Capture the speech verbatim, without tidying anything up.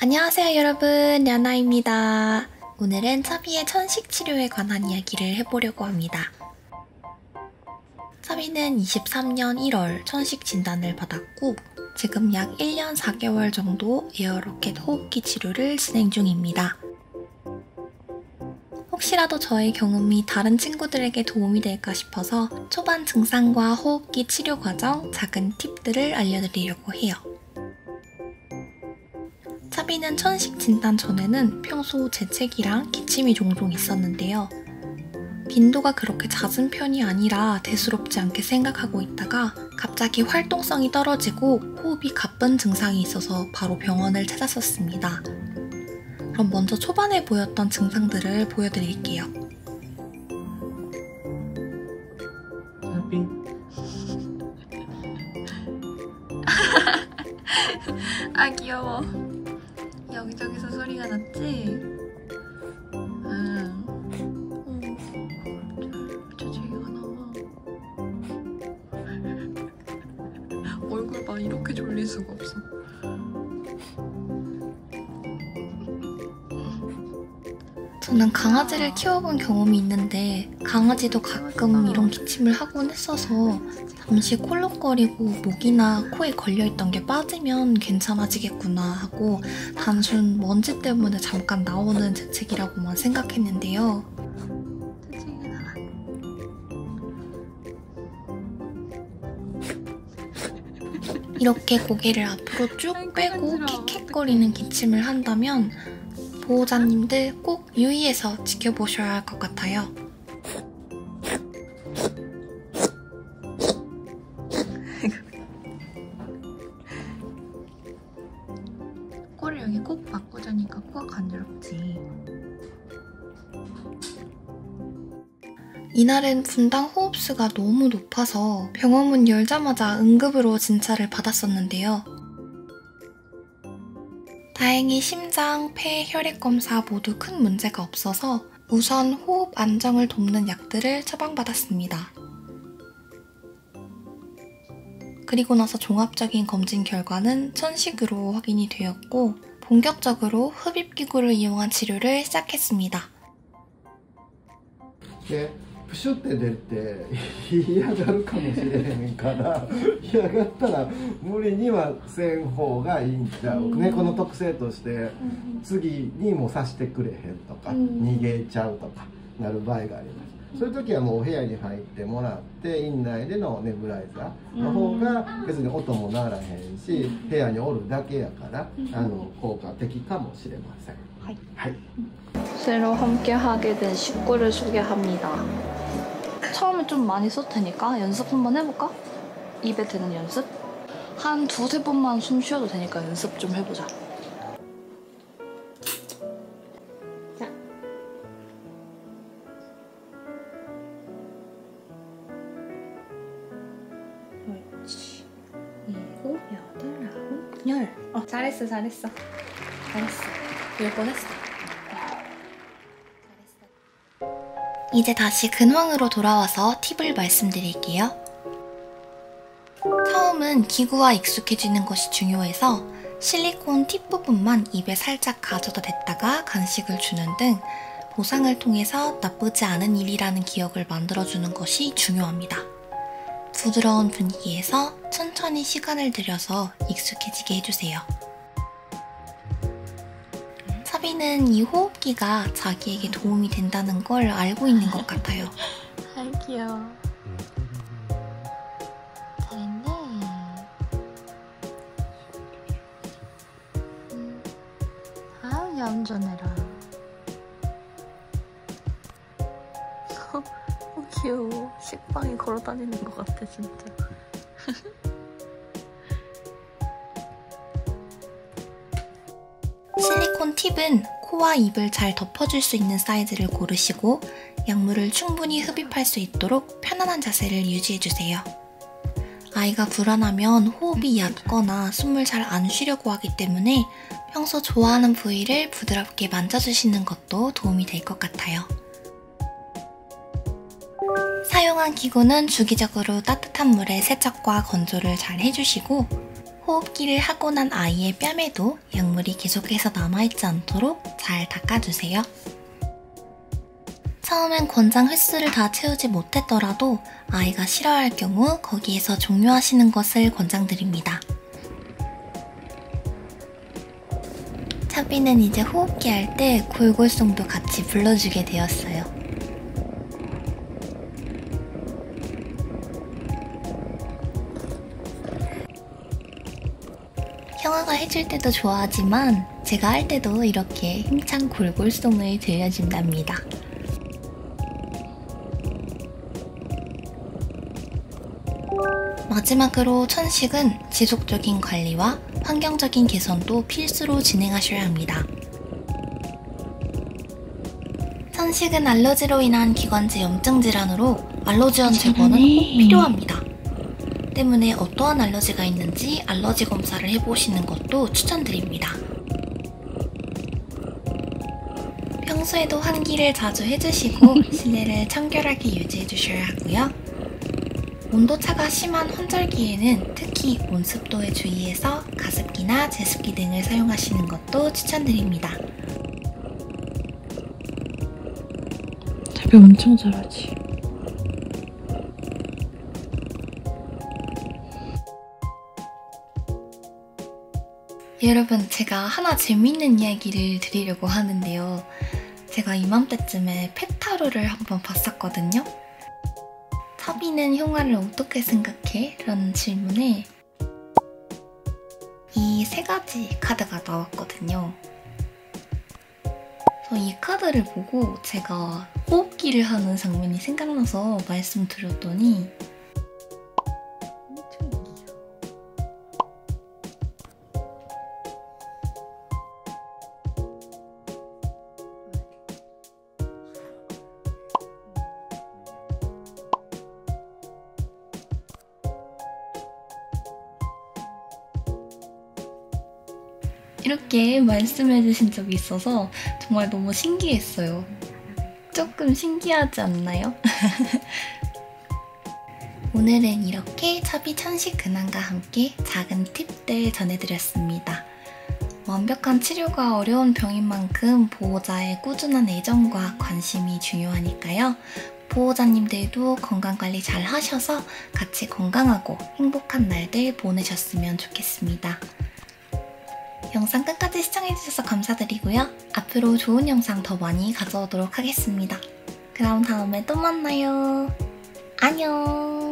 안녕하세요 여러분, 야나입니다. 오늘은 차비의 천식치료에 관한 이야기를 해보려고 합니다. 차비는 이십삼 년 일 월 천식 진단을 받았고 지금 약 일 년 사 개월 정도 에어로켓 호흡기 치료를 진행 중입니다. 혹시라도 저의 경험이 다른 친구들에게 도움이 될까 싶어서 초반 증상과 호흡기 치료 과정 작은 팁들을 알려드리려고 해요. 차비는 천식 진단 전에는 평소 재채기랑 기침이 종종 있었는데요. 빈도가 그렇게 잦은 편이 아니라 대수롭지 않게 생각하고 있다가 갑자기 활동성이 떨어지고 호흡이 가쁜 증상이 있어서 바로 병원을 찾았었습니다. 그럼 먼저 초반에 보였던 증상들을 보여드릴게요. 차비 아 귀여워. 여기저기서 소리가 났지? 응. 재채기가 나와. 얼굴 봐, 이렇게 졸릴 수가 없어. 저는 강아지를 키워본 경험이 있는데 강아지도 가끔 이런 기침을 하곤 했어서 잠시 콜록거리고 목이나 코에 걸려있던 게 빠지면 괜찮아지겠구나 하고 단순 먼지 때문에 잠깐 나오는 재채기라고만 생각했는데요. 이렇게 고개를 앞으로 쭉 빼고 킥킥거리는 기침을 한다면 보호자님들 꼭 유의해서 지켜보셔야 할 것 같아요. 코를 여기 꼭 막고 자니까 코가 간지럽지. 이날은 분당 호흡수가 너무 높아서 병원 문 열자마자 응급으로 진찰을 받았었는데요. 다행히 심장, 폐, 혈액 검사 모두 큰 문제가 없어서 우선 호흡 안정을 돕는 약들을 처방받았습니다. 그리고 나서 종합적인 검진 결과는 천식으로 확인이 되었고 본격적으로 흡입기구를 이용한 치료를 시작했습니다. 네. プシュって出るって嫌がるかもしれへんから嫌がったら無理にはせん方がいいんちゃう、うん、猫の特性として次にも刺してくれへんとか、うん、逃げちゃうとかなる場合があります。そういう時はもうお部屋に入ってもらって院内でのネブライザーの方が別に音もならへんし部屋におるだけやからあの効果的かもしれません。はい。はい。새로함께하게된식구를소개합니다 처음에 좀 많이 쓸 테니까 연습 한번 해볼까? 입에 대는 연습? 한 두세 번만 숨 쉬어도 되니까 연습 좀 해보자. 그렇지. 일곱, 여덟, 아홉, 열. 어, 잘했어, 잘했어. 잘했어. 열 번 했어. 이제 다시 근황으로 돌아와서 팁을 말씀드릴게요. 처음은 기구와 익숙해지는 것이 중요해서 실리콘 팁 부분만 입에 살짝 가져다 댔다가 간식을 주는 등 보상을 통해서 나쁘지 않은 일이라는 기억을 만들어주는 것이 중요합니다. 부드러운 분위기에서 천천히 시간을 들여서 익숙해지게 해주세요. 차비는 이 호흡기가 자기에게 도움이 된다는 걸 알고 있는 것 같아요. 아이 귀여워. 잘했네. 음. 아우 얌전해라. 어, 귀여워. 식빵이 걸어다니는 것 같아 진짜. 실리콘 팁은 코와 입을 잘 덮어줄 수 있는 사이즈를 고르시고 약물을 충분히 흡입할 수 있도록 편안한 자세를 유지해주세요. 아이가 불안하면 호흡이 얕거나 숨을 잘 안 쉬려고 하기 때문에 평소 좋아하는 부위를 부드럽게 만져주시는 것도 도움이 될 것 같아요. 사용한 기구는 주기적으로 따뜻한 물에 세척과 건조를 잘 해주시고 호흡기를 하고 난 아이의 뺨에도 약물이 계속해서 남아있지 않도록 잘 닦아주세요. 처음엔 권장 횟수를 다 채우지 못했더라도 아이가 싫어할 경우 거기에서 종료하시는 것을 권장드립니다. 차비는 이제 호흡기 할 때 골골송도 같이 불러주게 되었어요. 형아가 해줄 때도 좋아하지만 제가 할 때도 이렇게 힘찬 골골송을 들려준답니다. 마지막으로 천식은 지속적인 관리와 환경적인 개선도 필수로 진행하셔야 합니다. 천식은 알러지로 인한 기관지 염증 질환으로 알러지원 제거는 꼭 필요합니다. 때문에 어떠한 알러지가 있는지 알러지 검사를 해보시는 것도 추천드립니다. 평소에도 환기를 자주 해주시고 실내를 청결하게 유지해주셔야 하고요. 온도차가 심한 환절기에는 특히 온습도에 주의해서 가습기나 제습기 등을 사용하시는 것도 추천드립니다. 차비 엄청 잘하지. 여러분, 제가 하나 재미있는 이야기를 드리려고 하는데요. 제가 이맘때쯤에 페타로를 한번 봤었거든요. 차비는 형아를 어떻게 생각해? 라는 질문에 이 세 가지 카드가 나왔거든요. 그래서 이 카드를 보고 제가 호흡기를 하는 장면이 생각나서 말씀드렸더니 이렇게 말씀해주신 적이 있어서 정말 너무 신기했어요. 조금 신기하지 않나요? 오늘은 이렇게 차비 천식 근황과 함께 작은 팁들 전해드렸습니다. 완벽한 치료가 어려운 병인 만큼 보호자의 꾸준한 애정과 관심이 중요하니까요. 보호자님들도 건강관리 잘 하셔서 같이 건강하고 행복한 날들 보내셨으면 좋겠습니다. 영상 끝까지 시청해주셔서 감사드리고요. 앞으로 좋은 영상 더 많이 가져오도록 하겠습니다. 그럼 다음에 또 만나요. 안녕!